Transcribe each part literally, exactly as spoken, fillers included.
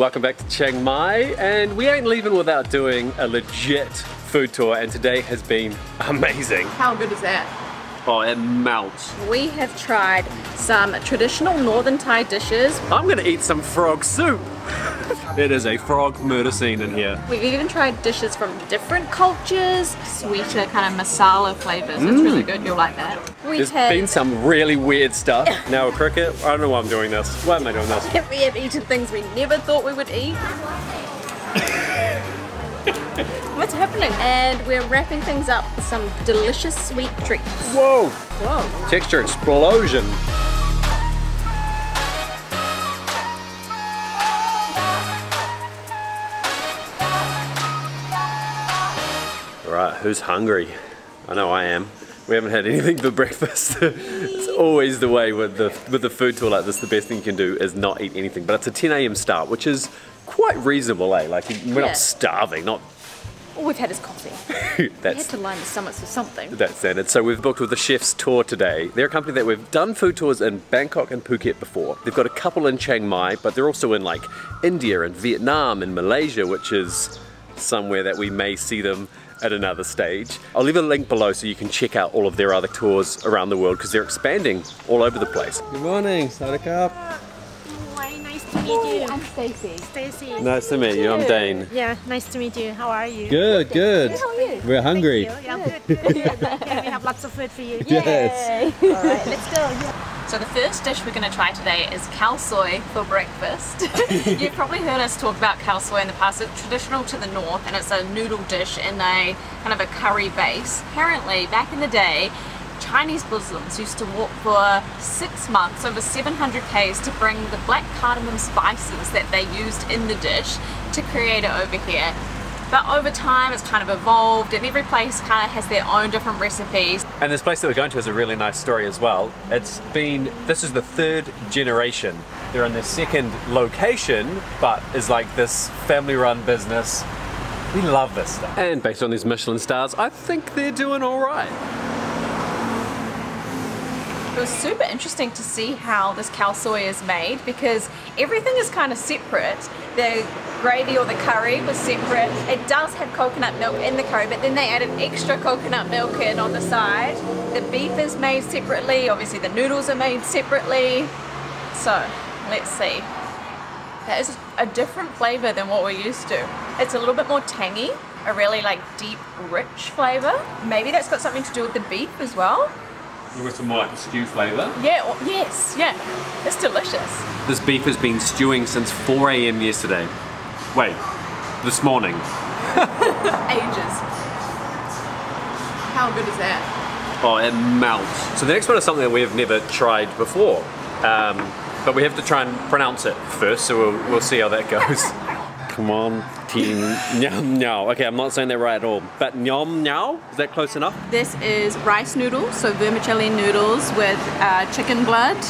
Welcome back to Chiang Mai, and we ain't leaving without doing a legit food tour, and today has been amazing. How good is that? Oh, it melts. We have tried some traditional northern Thai dishes. I'm gonna eat some frog soup. It is a frog murder scene in here. We've even tried dishes from different cultures, sweeter kind of masala flavors. Mm. It's really good, you'll like that. We've There's had... been some really weird stuff. Now a cricket, I don't know why I'm doing this. Why am I doing this? We have eaten things we never thought we would eat. What's happening? And we're wrapping things up with some delicious sweet treats. Whoa! Whoa. Texture explosion. Alright, who's hungry? I know I am. We haven't had anything for breakfast. It's always the way with the with the food tour like this, the best thing you can do is not eat anything. But it's a ten A M start, which is quite reasonable, eh? Like, we're yeah. not starving, not... All we've had is coffee. That's, we had to line the stomachs with something. That's it. So we've booked with the Chef's Tour today. They're a company that we've done food tours in Bangkok and Phuket before. They've got a couple in Chiang Mai, but they're also in like India and Vietnam and Malaysia, which is somewhere that we may see them at another stage. I'll leave a link below so you can check out all of their other tours around the world because they're expanding all over the place. Good morning, Sarikap. Nice to meet you. I'm Stacy. Stacy. Nice to meet you. I'm Dane. Yeah, nice to meet you. How are you? Good, good. How are you? We're hungry. Thank you. Yeah, good, good. Okay, we have lots of food for you. Yay. Yes. All right, let's go. Yeah. So the first dish we're going to try today is khao soi for breakfast. You've probably heard us talk about khao soi in the past. It's traditional to the north, and it's a noodle dish in a kind of a curry base. Apparently, back in the day, Chinese Muslims used to walk for six months, over seven hundred Ks, to bring the black cardamom spices that they used in the dish to create it over here. But over time it's kind of evolved, and every place kind of has their own different recipes. And this place that we're going to has a really nice story as well. It's been, this is the third generation. They're in their second location, but is like this family-run business. We love this stuff. And based on these Michelin stars, I think they're doing all right. It was super interesting to see how this khao soi is made because everything is kind of separate. The gravy or the curry was separate. It does have coconut milk in the curry, but then they added extra coconut milk in on the side. The beef is made separately. Obviously the noodles are made separately. So let's see. That is a different flavor than what we're used to. It's a little bit more tangy, a really like deep, rich flavor. Maybe that's got something to do with the beef as well. With some more like a stew flavour? Yeah, well, yes, yeah. It's delicious. This beef has been stewing since four A M yesterday. Wait, this morning. Ages. How good is that? Oh, it melts. So the next one is something that we have never tried before. Um, but we have to try and pronounce it first, so we'll, we'll see how that goes. Come on. Nyam nyao. Okay, I'm not saying that right at all, but nyam nyao, is that close enough? This is rice noodles, so vermicelli noodles with uh, chicken blood.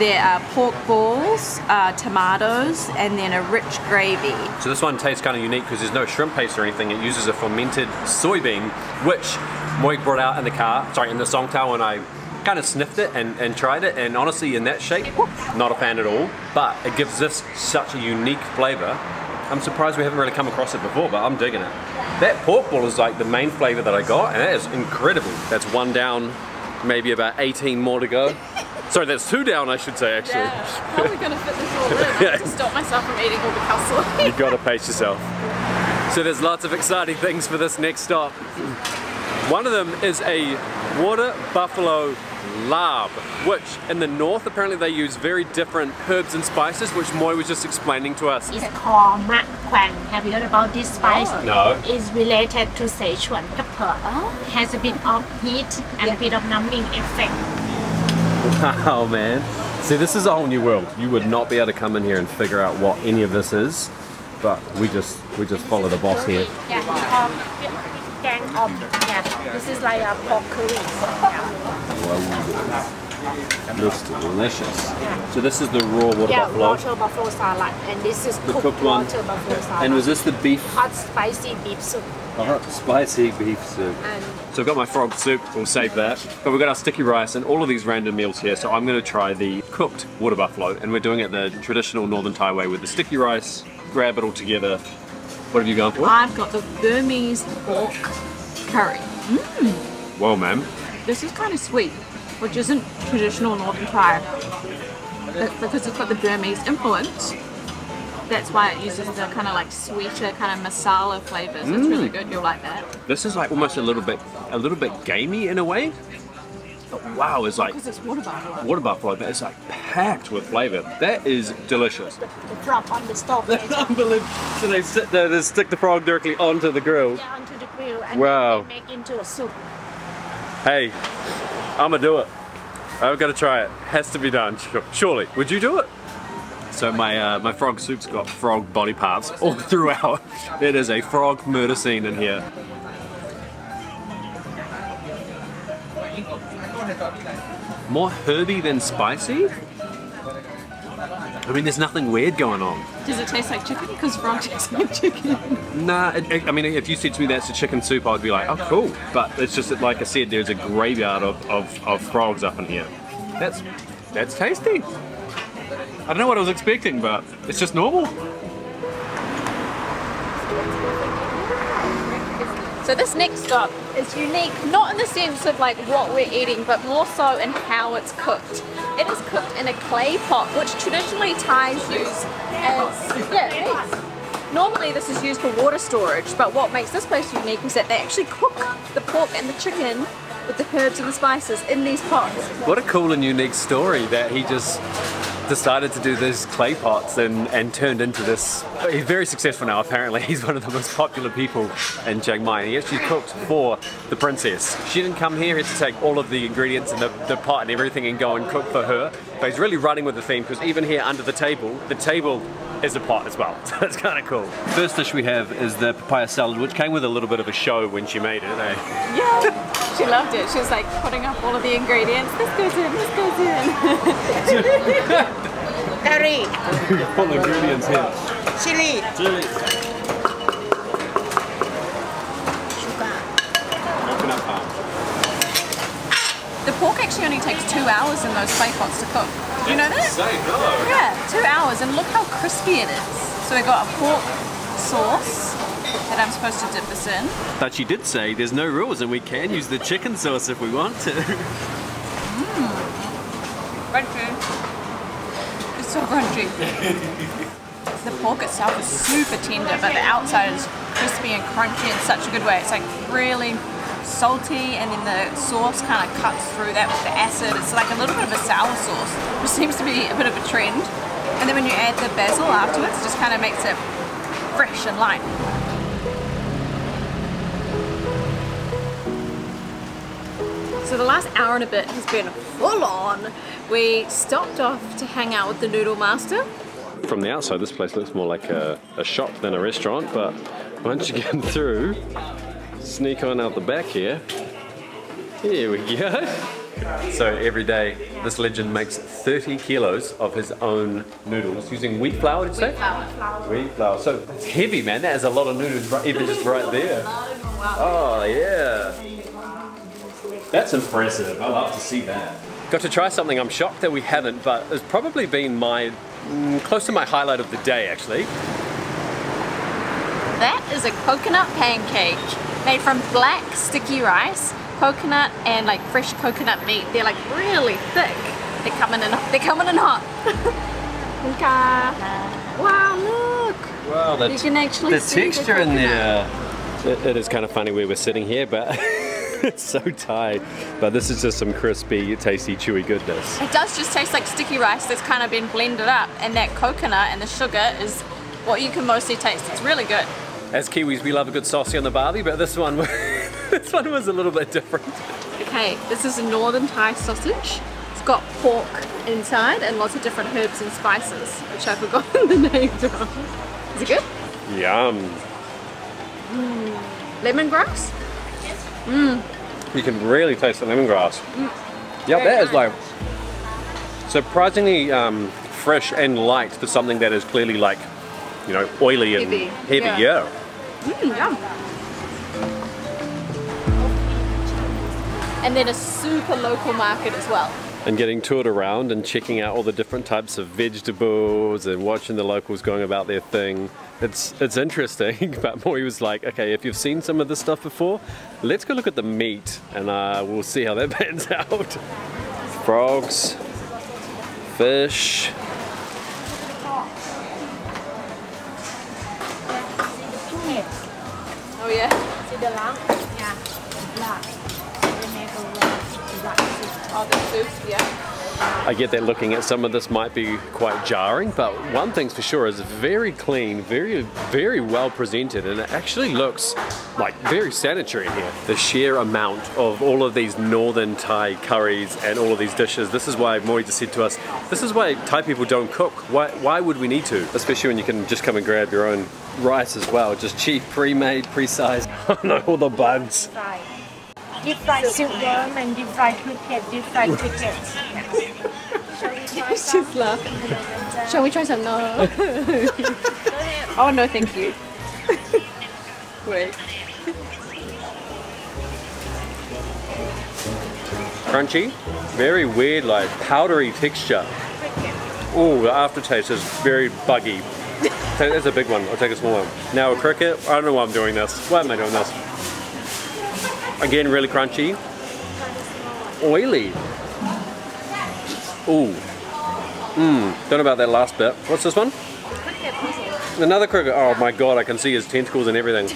There are pork balls, uh, tomatoes, and then a rich gravy. So this one tastes kind of unique because there's no shrimp paste or anything. It uses a fermented soybean, which Moi brought out in the car, sorry, in the Songtao, and I kind of sniffed it and, and tried it, and honestly, in that shape, not a fan at all, but it gives this such a unique flavor. I'm surprised we haven't really come across it before, but I'm digging it. That pork ball is like the main flavor that I got, and that is incredible. That's one down, maybe about eighteen more to go. Sorry, that's two down, I should say, actually. Yeah. How are we gonna fit this all in? I yeah. have to stop myself from eating all the khao soi. You've gotta pace yourself. So there's lots of exciting things for this next stop. One of them is a water buffalo lab, which in the north apparently they use very different herbs and spices, which Moi was just explaining to us. It's called Mak Quang. Have you heard about this spice? Oh. No. It's related to Sichuan pepper. Oh. It has a bit of heat and yeah. a bit of numbing effect. Wow, man. See, this is a whole new world. You would not be able to come in here and figure out what any of this is, but we just we just follow the boss here. Yeah. Um, Gang of yeah. This is like a pork curry. Yeah. Wow. Looks delicious. Yeah. So this is the raw water yeah, buffalo. Yeah, water buffalo salad, and this is the cooked, cooked one. Water buffalo salad. And was this the beef? Hot spicy beef soup. Hot oh, spicy beef soup. And so I've got my frog soup. We'll save that. But we've got our sticky rice and all of these random meals here. So I'm going to try the cooked water buffalo, and we're doing it the traditional Northern Thai way with the sticky rice, grab it all together. What have you gone for? I've got the Burmese pork curry. Mmm. Well, ma'am. This is kind of sweet, which isn't traditional Northern Thai. But because it's got the Burmese influence, that's why it uses the kind of like sweeter kind of masala flavors. Mm. It's really good. You'll like that. This is like almost a little bit, a little bit gamey in a way. But wow, it's like, because it's water buffalo. Water buffalo, but it's like packed with flavor. That is delicious. The, the drop on the stove. That's unbelievable. So they sit there, they stick the frog directly onto the grill. Yeah, onto the grill. And wow. They make into a soup. Hey, I'm gonna do it. I've got to try it. Has to be done. Surely. Would you do it? So my uh, my frog soup's got frog body parts all throughout. It is a frog murder scene in here. More herby than spicy? I mean, there's nothing weird going on. Does it taste like chicken? Because frog tastes like chicken. Nah, it, it, I mean, if you said to me that's a chicken soup, I'd be like, oh, cool. But it's just that, like I said, there's a graveyard of, of, of frogs up in here. That's, that's tasty. I don't know what I was expecting, but it's just normal. So this next stop is unique, not in the sense of like what we're eating, but more so in how it's cooked. It is cooked in a clay pot, which traditionally Thais use as, yeah, it is. Normally this is used for water storage, but what makes this place unique is that they actually cook the pork and the chicken with the herbs and the spices in these pots. What a cool and unique story that he just decided to do these clay pots and, and turned into this. He's very successful now, apparently. He's one of the most popular people in Chiang Mai. He actually cooked for the princess. She didn't come here, he had to take all of the ingredients and the, the pot and everything and go and cook for her. But he's really running with the theme because even here under the table, the table is a pot as well, so it's kind of cool. First dish we have is the papaya salad, which came with a little bit of a show when she made it, eh? Yeah, she loved it. She was like putting up all of the ingredients. This goes in, this goes in. Curry. Full ingredients here. Chili. Chili. Sugar. Coconut palm. The pork actually only takes two hours in those clay pots to cook. You know that? Yeah, two hours, and look how crispy it is. So we got a pork sauce that I'm supposed to dip this in. But she did say there's no rules and we can use the chicken sauce if we want to. Mmm. Crunchy. It's so crunchy. The pork itself is super tender, but the outside is crispy and crunchy in such a good way. It's like really salty, and then the sauce kind of cuts through that with the acid. It's like a little bit of a sour sauce, which seems to be a bit of a trend. And then when you add the basil afterwards, it just kind of makes it fresh and light. So the last hour and a bit has been full on. We stopped off to hang out with the noodle master. From the outside, this place looks more like a, a shop than a restaurant, but once you get through, sneak on out the back here. Here we go. So every day, this legend makes thirty kilos of his own noodles using wheat flour, did you say? Wheat flour. Wheat flour. So it's heavy, man. That is a lot of noodles right, even just right there. Oh, yeah. That's impressive. I love to see that. Got to try something I'm shocked that we haven't, but it's probably been my, mm, close to my highlight of the day, actually. That is a coconut pancake made from black sticky rice, coconut, and like fresh coconut meat. They're like really thick. They're coming in hot. They're coming in hot. Okay. Wow, look. Wow, the, you can actually the see texture the in there. It, it is kind of funny where we're sitting here, but it's so Thai. But this is just some crispy, tasty, chewy goodness. It does just taste like sticky rice that's kind of been blended up, and that coconut and the sugar is what you can mostly taste. It's really good. As Kiwis, we love a good saucy on the barbie, but this one, this one was a little bit different. Okay, this is a Northern Thai sausage. It's got pork inside and lots of different herbs and spices, which I've forgotten the names of. Is it good? Yum. Mm. Lemongrass? Yes. Mm. You can really taste the lemongrass. Mm. Yep, that nice. Is like surprisingly um, fresh and light for something that is clearly like, you know, oily and heavy, heavy yeah. yeah. Mm, yum. And then a super local market as well. and getting toured around and checking out all the different types of vegetables and watching the locals going about their thing. It's it's interesting, but Moi was like, okay, if you've seen some of this stuff before, let's go look at the meat and uh, we'll see how that pans out. Frogs, fish. Oh yeah? See the lamb? Yeah. I get that looking at some of this might be quite jarring, but one thing's for sure is very clean, very, very well presented, and it actually looks like very sanitary here. The sheer amount of all of these northern Thai curries and all of these dishes, this is why Moi just said to us, this is why Thai people don't cook. Why, why would we need to? Especially when you can just come and grab your own rice as well, just cheap, pre-made, pre-sized. Oh no, all the buns. Deep fried soup worm and deep fried cricket, deep fried cricket. Yeah. She's laughing. Shall we try some? No. Oh no, thank you. Wait. Crunchy, very weird, like powdery texture. Oh, the aftertaste is very buggy. That's a big one. I'll take a small one. Now a cricket. I don't know why I'm doing this. Why am I doing this? Again, really crunchy, oily. Ooh, mmm. Don't know about that last bit. What's this one? Another cricket. Oh my god, I can see his tentacles and everything,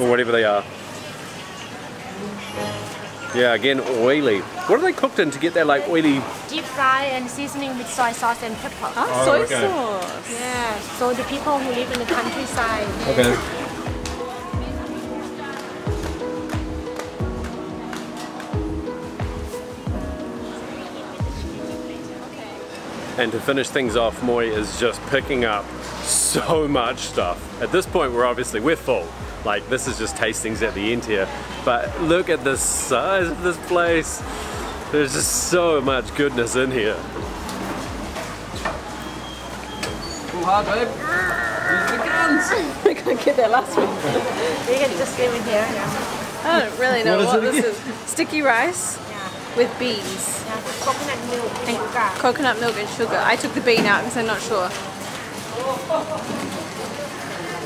or whatever they are. Yeah, again, oily. What are they cooked in to get that like oily? Deep fry and seasoning with soy sauce and pepper. Oh, oh soy okay. sauce. Yeah. So the people who live in the countryside. Okay. And to finish things off, Moi is just picking up so much stuff. At this point, we're obviously, we're full. Like, this is just tastings at the end here. But look at the size of this place. There's just so much goodness in here. Too hard, babe. Use the guns. We can't get that last one. We can just leave it here. I don't really know what, what is this again? Is. Sticky rice. With beans. Yeah, with coconut milk and, and sugar. Coconut milk and sugar. I took the bean out because I'm not sure.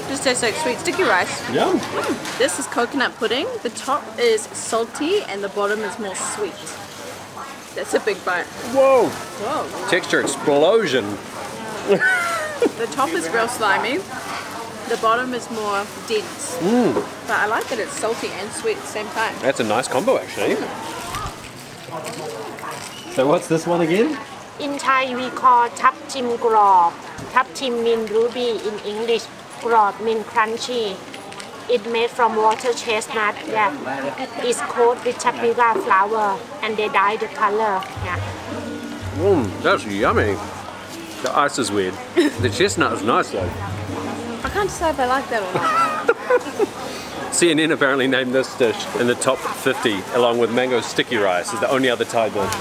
Just tastes like sweet sticky rice. Yum. Mm. This is coconut pudding. The top is salty and the bottom is more sweet. That's a big bite. Whoa. Whoa. Texture explosion. The top is real slimy. The bottom is more dense. Mm. But I like that it's salty and sweet at the same time. That's a nice combo actually. Mm. So what's this one again? In Thai we call Thap Chim Grop. Thap Chim means ruby in English. Grop means crunchy. It's made from water chestnut. Yeah. It's coated with chapiga flour and they dye the color. Yeah. Mmm, that's yummy. The ice is weird. The chestnut is nice though. I can't decide if I like that or not. C N N apparently named this dish in the top fifty, along with mango sticky rice, is the only other Thai dish.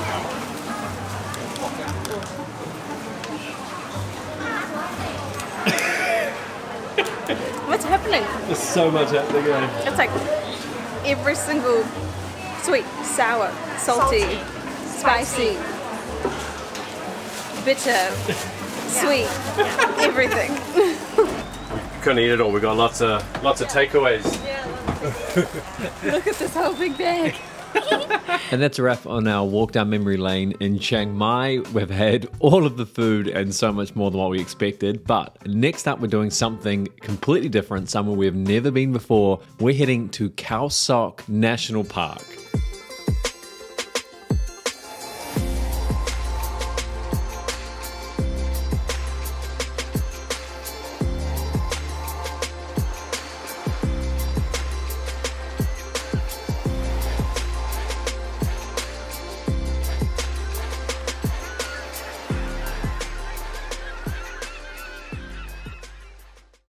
What's happening? There's so much happening here. It's like every single sweet, sour, salty, salty spicy, spicy, bitter, sweet, everything. Couldn't eat it all. We got lots of lots of takeaways. Yeah, lots of takeaways. Look at this whole big bag. And that's a wrap on our walk down memory lane in Chiang Mai. We've had all of the food and so much more than what we expected. But next up, we're doing something completely different, somewhere we've never been before. We're heading to Khao Sok National Park.